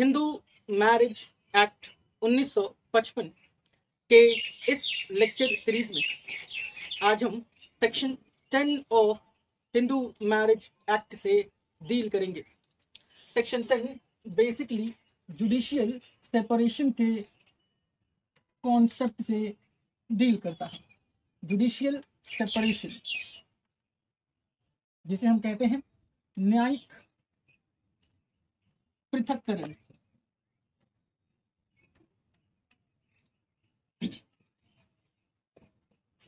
Hindu marriage act 1955 के इस lecture series में आज हम section 10 of Hindu marriage act से डील करेंगे। सेक्शन 10 बेसिकली जुडिशियल सेपरेशन के कॉन्सेप्ट से डील करता है। जुडिशियल सेपरेशन जिसे हम कहते हैं न्यायिक पृथक्करण।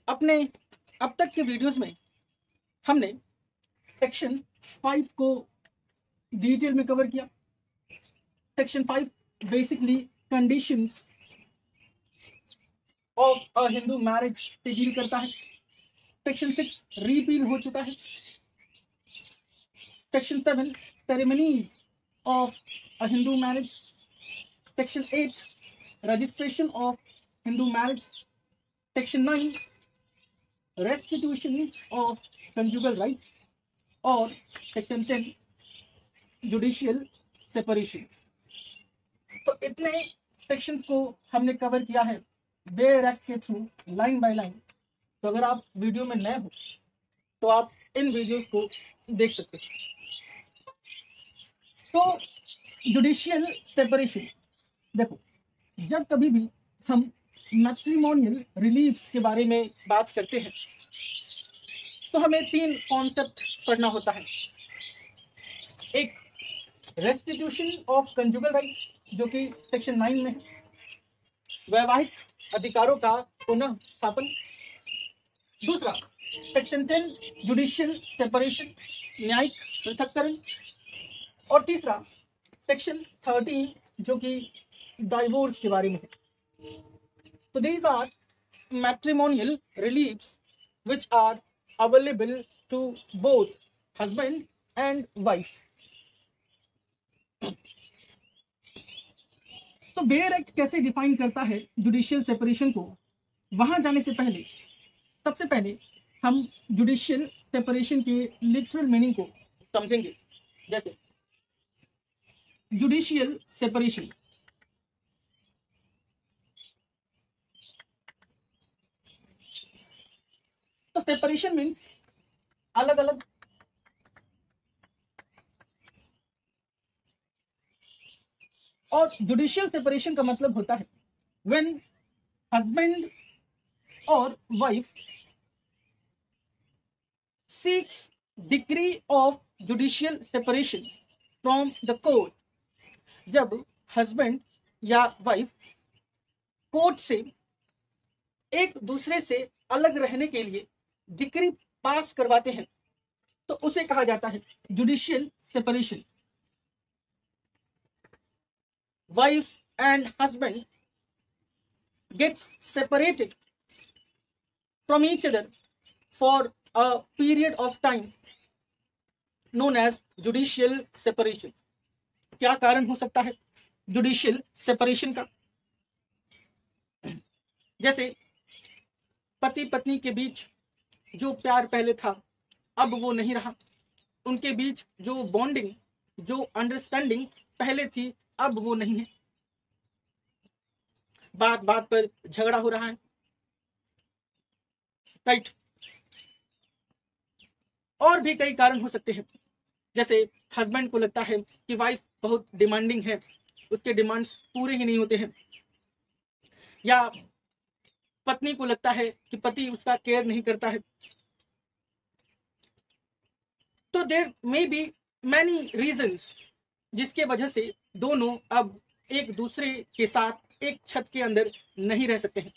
अपने अब तक के वीडियोस में हमने सेक्शन 5 को डिटेल में कवर किया। Section 5 basically conditions of a Hindu marriage से डील करता है। सेक्शन 6 रीपील हो चुका है। Section 7 ceremonies of a Hindu marriage. Section 8 registration of Hindu marriage. Section 9 restitution of conjugal rights और सेक्शन 10 जुडिशियल सेपरेशन। तो इतने सेक्शंस को हमने कवर किया है बेयर एक्ट के थ्रू लाइन बाय लाइन। तो अगर आप वीडियो में नए हो तो आप इन वीडियोस को देख सकते हैं। तो जुडिशियल सेपरेशन देखो, जब कभी भी हम मैट्रिमोनियल रिलीफ्स के बारे में बात करते हैं तो हमें तीन कॉन्सेप्ट पढ़ना होता है। एक रेस्टिट्यूशन ऑफ कंजुगल राइट्स जो कि सेक्शन 9 में है, वैवाहिक अधिकारों का पुनः स्थापन। दूसरा सेक्शन 10 जुडिशियल सेपरेशन, न्यायिक पृथक्करण। और तीसरा सेक्शन 13 जो कि डाइवोर्स के बारे में है। तो these are matrimonial reliefs which are available to both husband and wife. तो बेयर एक्ट कैसे डिफाइन करता है जुडिशियल सेपरेशन को, वहां जाने से पहले सबसे पहले हम जुडिशियल सेपरेशन के लिटरल मीनिंग को समझेंगे। जैसे जुडिशियल सेपरेशन तो सेपरेशन मीन्स अलग अलग और जुडिशियल सेपरेशन का मतलब होता है व्हेन हस्बैंड और wife seeks degree of judicial separation from the court. जब हस्बैंड या वाइफ कोर्ट से एक दूसरे से अलग रहने के लिए डिग्री पास करवाते हैं तो उसे कहा जाता है judicial separation. Wife and husband gets separated from each other for a period of time known as judicial separation. क्या कारण हो सकता है judicial separation का? जैसे पति पत्नी के बीच जो प्यार पहले था अब वो नहीं रहा, उनके बीच जो बॉन्डिंग जो अंडरस्टैंडिंग पहले थी अब वो नहीं है, बात बात पर झगड़ा हो रहा है, राइट। और भी कई कारण हो सकते हैं। जैसे हस्बैंड को लगता है कि वाइफ बहुत डिमांडिंग है, उसके डिमांड्स पूरे ही नहीं होते हैं, या पत्नी को लगता है कि पति उसका केयर नहीं करता है। तो there may be many reasons जिसके वजह से दोनों अब एक दूसरे के साथ एक छत के अंदर नहीं रह सकते हैं,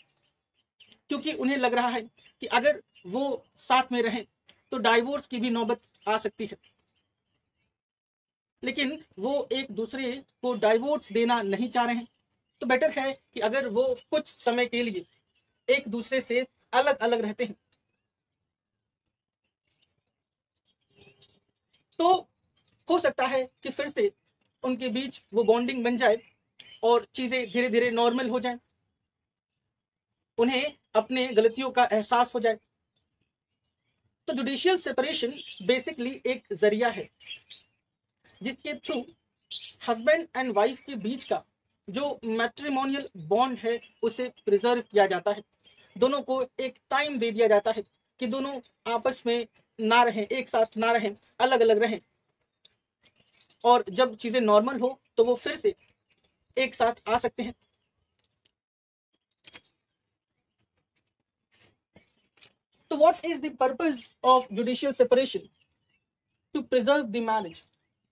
क्योंकि उन्हें लग रहा है कि अगर वो साथ में रहें तो डाइवोर्स की भी नौबत आ सकती है, लेकिन वो एक दूसरे को डाइवोर्स देना नहीं चाह रहे हैं। तो बेटर है कि अगर वो कुछ समय के लिए एक दूसरे से अलग अलग रहते हैं। तो हो सकता है कि फिर से उनके बीच वो बॉन्डिंग बन जाए और चीजें धीरे धीरे नॉर्मल हो जाए, उन्हें अपने गलतियों का एहसास हो जाए। तो जुडिशियल सेपरेशन बेसिकली एक जरिया है जिसके थ्रू हस्बैंड एंड वाइफ के बीच का जो मैट्रिमोनियल बॉन्ड है उसे प्रिजर्व किया जाता है। दोनों को एक टाइम दे दिया जाता है कि दोनों आपस में ना रहें, एक साथ ना रहें, अलग अलग रहें, और जब चीज़ें नॉर्मल हो तो वो फिर से एक साथ आ सकते हैं। तो what is the purpose of judicial separation? To preserve the marriage,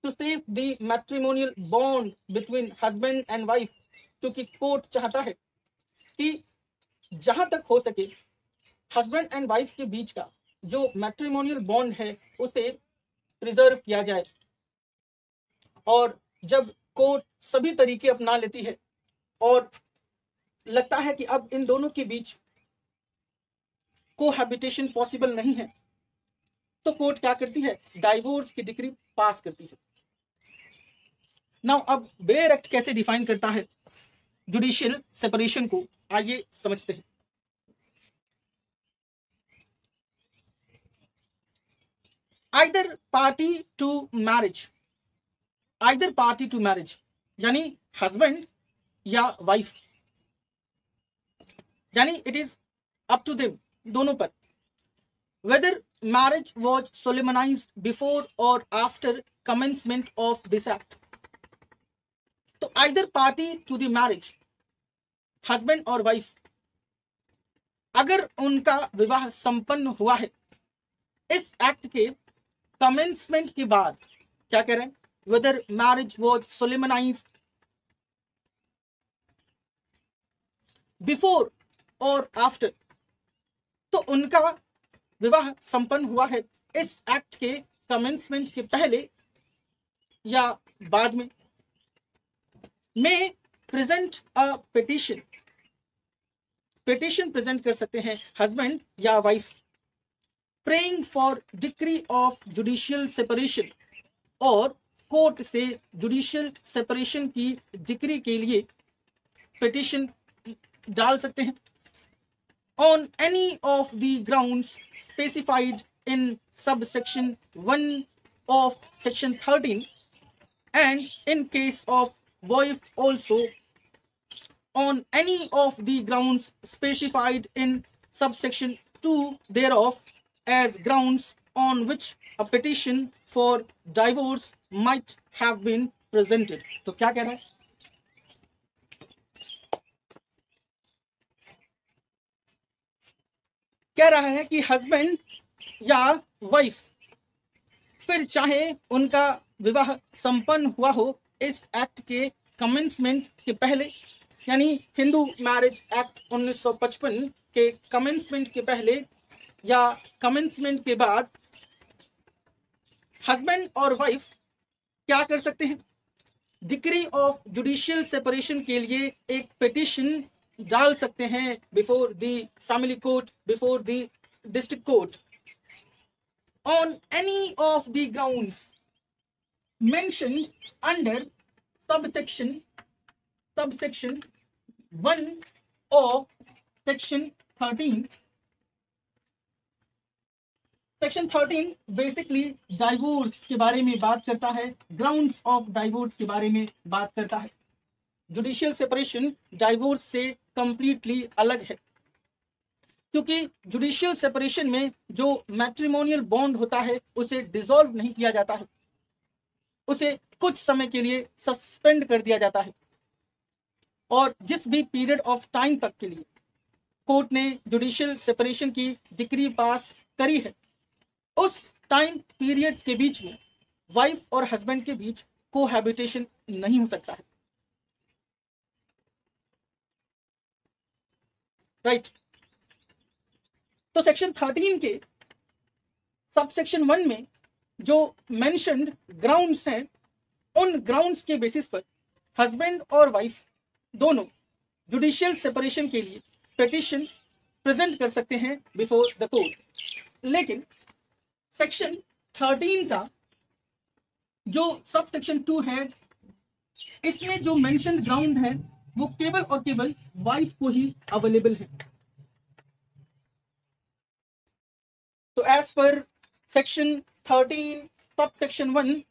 to save the matrimonial bond between husband and wife. क्योंकि कोर्ट चाहता है कि जहाँ तक हो सके हस्बैंड एंड वाइफ के बीच का जो मैट्रिमोनियल बॉन्ड है उसे प्रिजर्व किया जाए। और जब कोर्ट सभी तरीके अपना लेती है और लगता है कि अब इन दोनों के बीच कोहैबिटेशन पॉसिबल नहीं है, तो कोर्ट क्या करती है? डाइवोर्स की डिक्री पास करती है। नाउ अब बेयर एक्ट कैसे डिफाइन करता है जुडिशियल सेपरेशन को, आइए समझते हैं। Either party to marriage, either party to marriage यानी हस्बैंड या वाइफ, यानी it is up to them, दोनों पर, whether marriage was solemnised before और after commencement of this act. तो either party to the marriage, husband और wife, अगर उनका विवाह संपन्न हुआ है इस एक्ट के कमेंसमेंट के बाद, क्या कह रहे हैं? Whether marriage was solemnised before और आफ्टर, तो उनका विवाह संपन्न हुआ है इस एक्ट के कमेंसमेंट के पहले या बाद में, में present a petition, petition present कर सकते हैं हस्बैंड या wife, praying for decree of judicial separation, और कोर्ट से जुडिशियल सेपरेशन की डिक्री के लिए पिटिशन डाल सकते हैं on any of the grounds specified in subsection 1 of section 13 and in case of wife also on any of the grounds specified in subsection 2 thereof as grounds on which a petition for divorce might have been presented. तो क्या कह रहा है? कह रहा है कि husband या वाइफ फिर चाहे उनका विवाह संपन्न हुआ हो इस एक्ट के कमेंसमेंट के पहले, यानी हिंदू मैरिज एक्ट 1955 के कमेंसमेंट के पहले या कमेंसमेंट के बाद, हस्बैंड और वाइफ क्या कर सकते हैं? डिक्री ऑफ जुडिशियल सेपरेशन के लिए एक पिटिशन डाल सकते हैं before the family court, before the district court, on any of the grounds mentioned under subsection 1 of section 13 basically divorce के बारे में बात करता है, ग्राउंड्स ऑफ डाइवोर्स के बारे में बात करता है। जुडिशियल सेपरेशन डाइवोर्स से कंप्लीटली अलग है, क्योंकि जुडिशियल सेपरेशन में जो मैट्रिमोनियल बॉन्ड होता है उसे डिसॉल्व नहीं किया जाता है, उसे कुछ समय के लिए सस्पेंड कर दिया जाता है, और जिस भी पीरियड ऑफ टाइम तक के लिए कोर्ट ने जुडिशियल सेपरेशन की डिक्री पास करी है उस टाइम पीरियड के बीच में वाइफ और हस्बैंड के बीच कोहैबिटेशन नहीं हो सकता है, राइट? तो सेक्शन 13 के सबसेक्शन 1 में जो मेंशन्ड ग्राउंड्स हैं उन ग्राउंड्स के बेसिस पर हस्बैंड और वाइफ दोनों जुडिशियल सेपरेशन के लिए पिटिशन प्रेजेंट कर सकते हैं बिफोर द कोर्ट। लेकिन सेक्शन 13 का जो सबसेक्शन 2 है इसमें जो मेंशन्ड ग्राउंड है वो केवल और केवल वाइफ को ही अवेलेबल है। तो as per section 13 subsection 1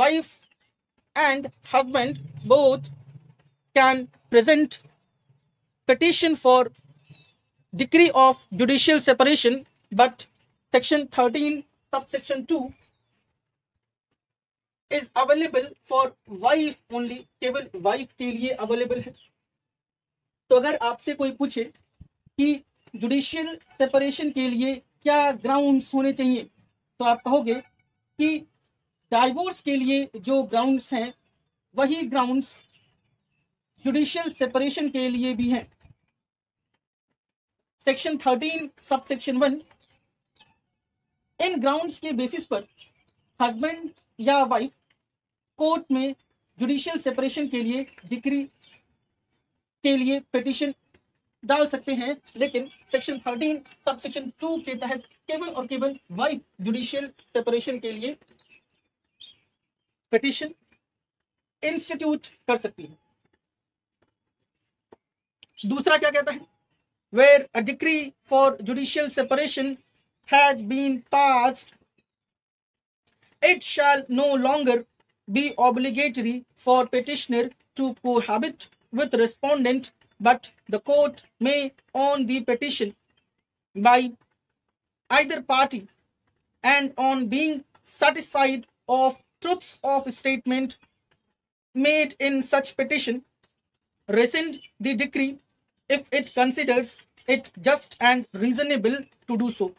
wife and husband both can present petition for decree of judicial separation, but Section 13 subsection 2 is available for wife only, केवल वाइफ के लिए अवेलेबल है। तो अगर आपसे कोई पूछे कि जुडिशियल सेपरेशन के लिए क्या ग्राउंड्स होने चाहिए, तो आप कहोगे कि डाइवोर्स के लिए जो ग्राउंड्स हैं वही ग्राउंड्स जुडिशियल सेपरेशन के लिए भी हैं। सेक्शन 13 सबसेक्शन 1 इन ग्राउंड्स के बेसिस पर हस्बैंड या वाइफ कोर्ट में जुडिशियल सेपरेशन के लिए डिक्री के लिए पिटीशन डाल सकते हैं, लेकिन सेक्शन 13 सबसेक्शन 2 के तहत केवल और केवल वाइफ जुडिशियल सेपरेशन के लिए पिटीशन इंस्टीट्यूट कर सकती है। दूसरा क्या कहता है, where a decree for judicial separation has been passed, it shall no longer be obligatory for petitioner to cohabit with respondent, but the court may, on the petition by either party and on being satisfied of truths of statement made in such petition, rescind the decree if it considers it just and reasonable to do so.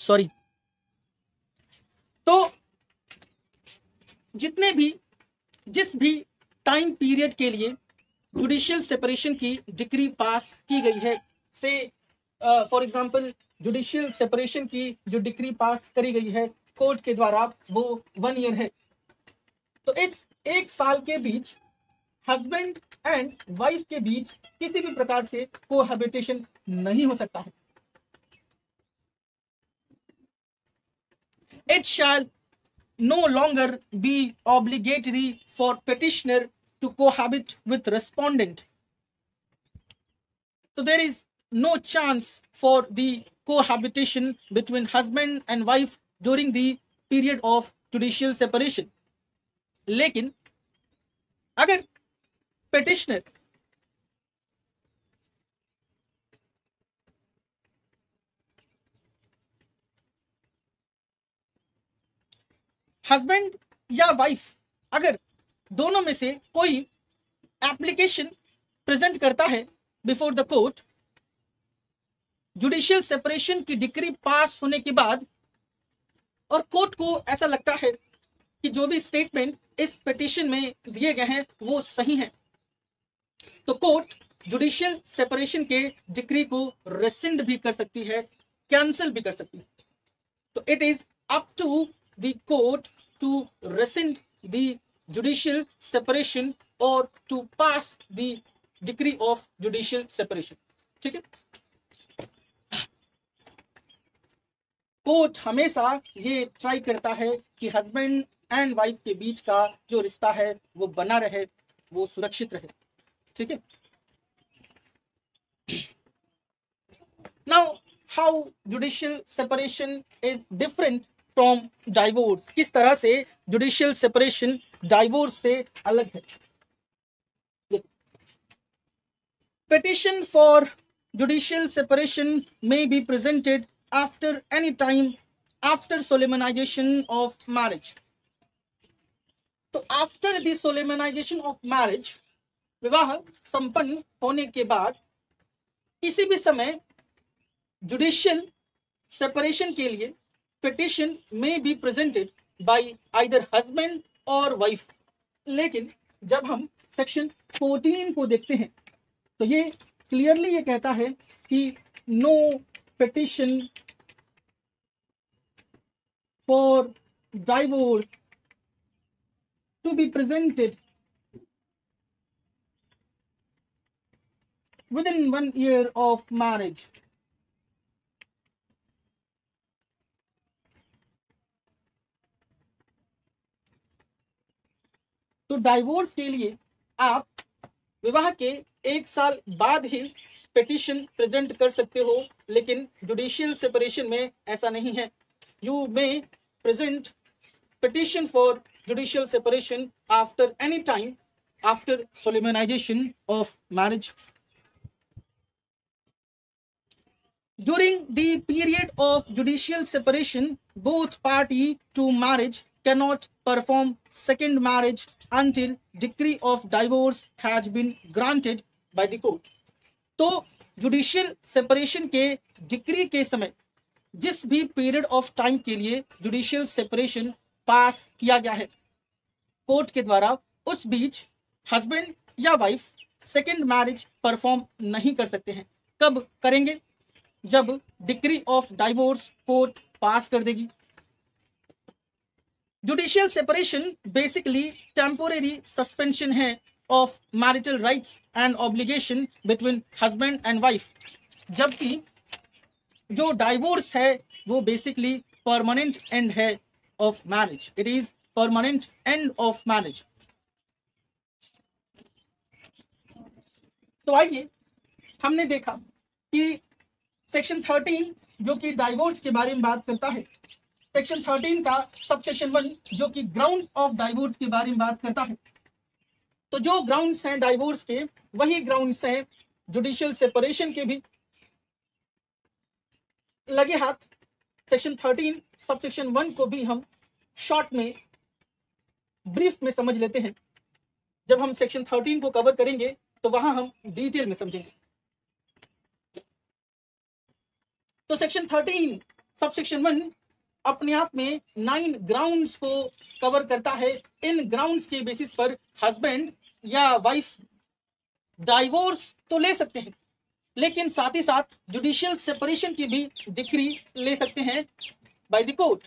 Sorry. तो जितने भी जिस भी time period के लिए judicial separation की decree pass की गई है, से फॉर एग्जांपल जुडिशियल सेपरेशन की जो डिक्री पास करी गई है कोर्ट के द्वारा वो 1 ईयर है, तो इस 1 साल के बीच हस्बैंड एंड वाइफ के बीच किसी भी प्रकार से कोहैबिटेशन नहीं हो सकता है। It shall no longer be obligatory for petitioner to cohabit with respondent. So there is no chance for the cohabitation between husband and wife during the period of judicial separation. लेकिन अगर petitioner husband या wife अगर दोनों में से कोई application present करता है before the court, judicial separation की डिक्री पास होने के बाद, और कोर्ट को ऐसा लगता है कि जो भी स्टेटमेंट इस पिटीशन में दिए गए हैं वो सही हैं, तो कोर्ट जुडिशियल सेपरेशन के डिक्री को रेसिंड भी कर सकती है, कैंसिल भी कर सकती है। तो it is up to the court to rescind the judicial separation or to pass the decree of judicial separation. ठीक है, कोर्ट हमेशा ये ट्राई करता है कि हस्बैंड एंड वाइफ के बीच का जो रिश्ता है वो बना रहे, वो सुरक्षित रहे। ठीक है, now how judicial separation is different from divorce, किस तरह से जुडिशियल सेपरेशन डाइवोर्स से अलग है। Petition for judicial separation may be presented after any time after solemnization of marriage. तो after the solemnization of marriage, विवाह संपन्न होने के बाद किसी भी समय जुडिशियल सेपरेशन के लिए Petition may be presented by either husband or wife. लेकिन जब हम सेक्शन 14 को देखते हैं तो ये क्लियरली ये कहता है कि no petition for divorce to be presented within 1 year of marriage. तो डाइवोर्स के लिए आप विवाह के 1 साल बाद ही पिटिशन प्रेजेंट कर सकते हो, लेकिन जुडिशियल सेपरेशन में ऐसा नहीं है। You may present petition for judicial separation after any time after solemnization of marriage, during the period of judicial separation both party to marriage cannot perform second marriage until decree of divorce has been granted by the court। तो judicial separation के decree के समय जिस भी period of time के लिए judicial separation pass किया गया है court के द्वारा, उस बीच husband या wife second marriage perform नहीं कर सकते हैं। कब करेंगे? जब decree of divorce court pass कर देगी। Judicial separation basically temporary suspension है of marital rights and obligation between husband and wife, जबकि जो डाइवोर्स है वो बेसिकली परमानेंट एंड है of marriage. It is permanent end of marriage. तो आइए, हमने देखा कि सेक्शन 13 जो कि डाइवोर्स के बारे में बात करता है, सेक्शन 13 का सबसेक्शन 1 जो कि ग्राउंड ऑफ डाइवोर्स के बारे में बात करता है। तो जो ग्राउंड्स हैं डाइवोर्स के, वही ग्राउंड्स हैं जुडिशियल सेपरेशन के भी। लगे हाथ सेक्शन 13 सबसेक्शन 1 को भी हम शॉर्ट में, ब्रीफ में समझ लेते हैं। जब हम सेक्शन 13 को कवर करेंगे तो वहां हम डिटेल में समझेंगे। तो सेक्शन 13 सबसेक्शन 1 अपने आप में 9 ग्राउंड्स को कवर करता है। इन ग्राउंड्स के बेसिस पर हस्बैंड या वाइफ डाइवोर्स तो ले सकते हैं, लेकिन साथ ही साथ जुडिशियल सेपरेशन की भी डिक्री ले सकते हैं बाय द कोर्ट।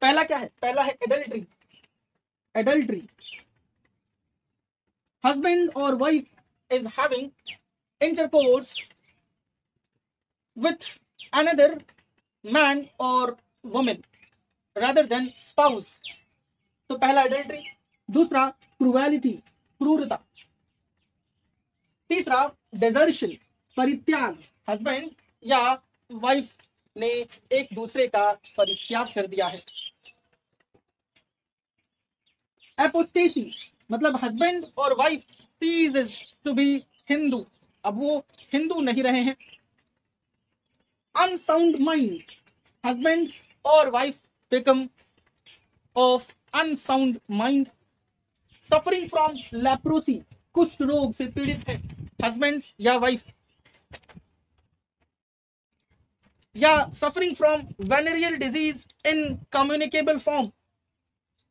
पहला क्या है? पहला है एडल्ट्री। एडल्ट्री, हस्बैंड और wife is having intercourse with another man or woman rather than spouse। तो पहला adultery, दूसरा cruelty, क्रूरता, तीसरा desertion, परित्याग। हस्बैंड या वाइफ ने एक दूसरे का परित्याग कर दिया है। एपोस्टेसी, मतलब हस्बैंड और wife ceases to be Hindu, अब वो हिंदू नहीं रहे हैं। अनसाउंड माइंड, हस्बैंड और wife become of unsound mind. Suffering from leprosy, कुष्ठ रोग से पीड़ित है हस्बैंड या वाइफ, या suffering from venereal disease in communicable form.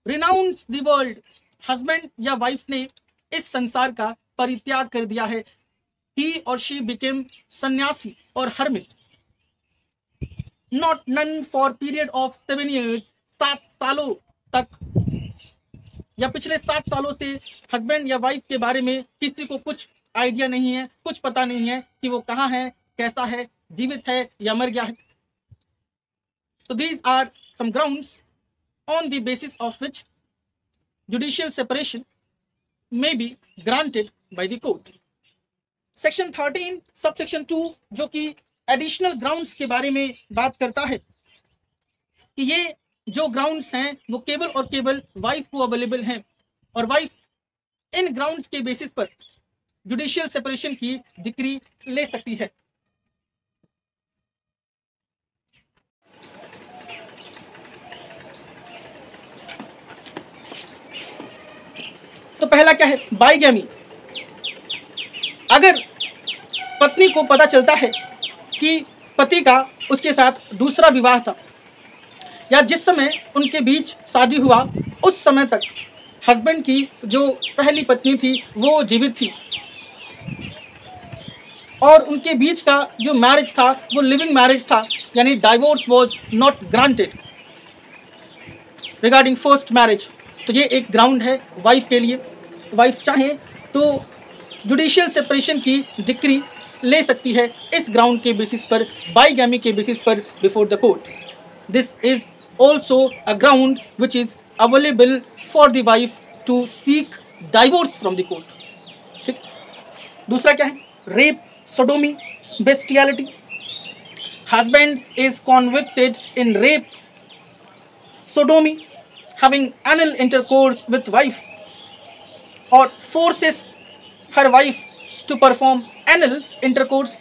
Renounce the world, husband या वाइफ ने इस संसार का परित्याग कर दिया है। ही और शी बिकेम सन्यासी और hermit. Not none for period of 7 years, 7 सालों तक या पिछले 7 सालों से हस्बैंड या वाइफ के बारे में किसी को कुछ आइडिया नहीं है, कुछ पता नहीं है कि वो कहाँ है, कैसा है, जीवित है या मर गया है। तो these are some grounds on the basis of which judicial separation may be granted by the court। Section 13 subsection 2 जो कि एडिशनल ग्राउंड्स के बारे में बात करता है कि ये जो ग्राउंड्स हैं वो केवल और केवल वाइफ को अवेलेबल हैं, और वाइफ इन ग्राउंड्स के बेसिस पर जुडिशियल सेपरेशन की डिक्री ले सकती है। तो पहला क्या है? बाइगैमी। अगर पत्नी को पता चलता है कि पति का उसके साथ दूसरा विवाह था, या जिस समय उनके बीच शादी हुआ उस समय तक हस्बैंड की जो पहली पत्नी थी वो जीवित थी, और उनके बीच का जो मैरिज था वो लिविंग मैरिज था, यानी divorce was not granted regarding first marriage. तो ये एक ग्राउंड है वाइफ के लिए। वाइफ चाहे तो जुडिशियल सेपरेशन की डिक्री ले सकती है इस ग्राउंड के बेसिस पर, बाइगैमी के बेसिस पर, before the court. This is also a ground which is available for the wife to seek divorce from the court. ठीक, दूसरा क्या है? Rape sodomy, bestiality. Husband is convicted in rape, sodomy, having anal intercourse with wife, or forces her wife to perform anal intercourse.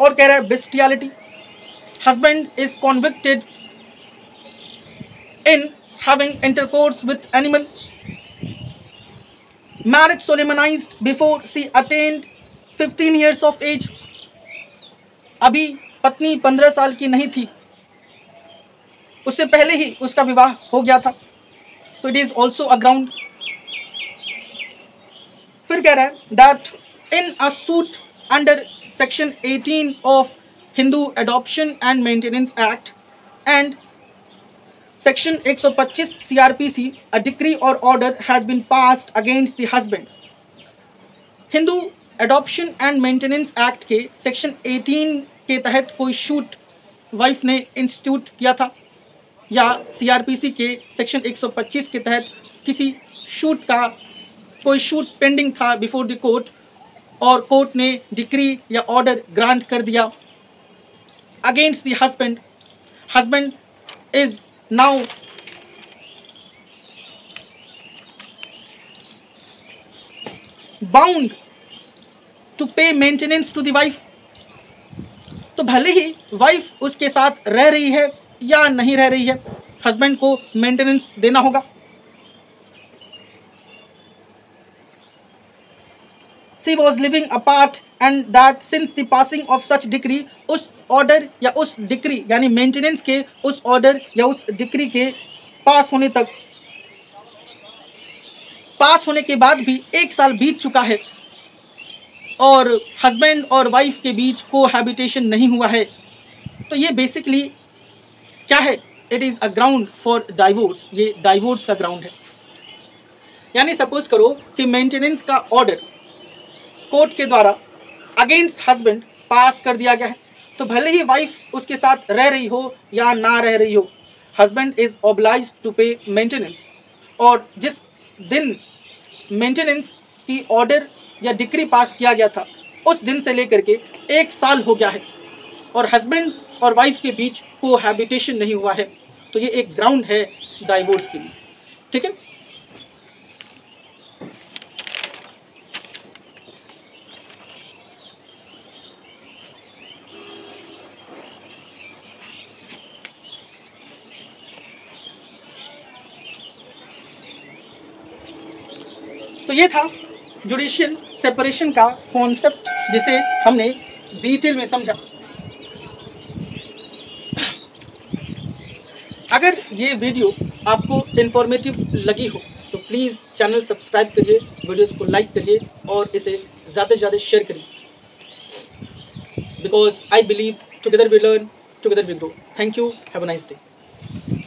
और कह रहा है bestiality. Husband is convicted in having intercourse with animal. Marriage solemnized before she attained 15 years of age. अभी पत्नी 15 साल की नहीं थी, उससे पहले ही उसका विवाह हो गया था, तो it is also a ground. फिर कह रहा है that in a suit under section 18 of Hindu adoption and maintenance act and section 125 CrPC a decree और order has been passed against the husband. Hindu adoption and maintenance act के section 18 के तहत कोई shoot wife ने इंस्टीट्यूट किया था या CrPC के सेक्शन 125 के तहत किसी शूट का कोई शूट पेंडिंग था बिफोर द कोर्ट और कोर्ट ने डिक्री या ऑर्डर ग्रांट कर दिया against the husband. Husband is now bound to pay maintenance to the wife. तो भले ही वाइफ उसके साथ रह रही है या नहीं रह रही है, हस्बैंड को मेंटेनेंस देना होगा. She was living apart and that since the passing of such decree, उस order या उस decree यानी maintenance के उस order या उस decree के पास होने के बाद भी एक साल बीत चुका है और husband और wife के बीच cohabitation नहीं हुआ है, तो ये basically क्या है, it is a ground for divorce. ये divorce का ground है. यानी suppose करो कि maintenance का order कोर्ट के द्वारा अगेंस्ट हस्बैंड पास कर दिया गया है, तो भले ही वाइफ उसके साथ रह रही हो या ना रह रही हो, husband is obliged to pay maintenance. और जिस दिन मेंटेनेंस की ऑर्डर या डिक्री पास किया गया था उस दिन से लेकर के एक साल हो गया है और हस्बैंड और वाइफ के बीच कोहैबिटेशन नहीं हुआ है, तो ये एक ग्राउंड है डाइवोर्स के लिए. ठीक है, तो ये था जुडिशियल सेपरेशन का कॉन्सेप्ट जिसे हमने डिटेल में समझा. अगर ये वीडियो आपको इन्फॉर्मेटिव लगी हो तो प्लीज़ चैनल सब्सक्राइब करिए, वीडियोस को लाइक करिए और इसे ज़्यादा से ज़्यादा शेयर करिए, because I believe together we learn, together we grow. Thank you, have a nice day.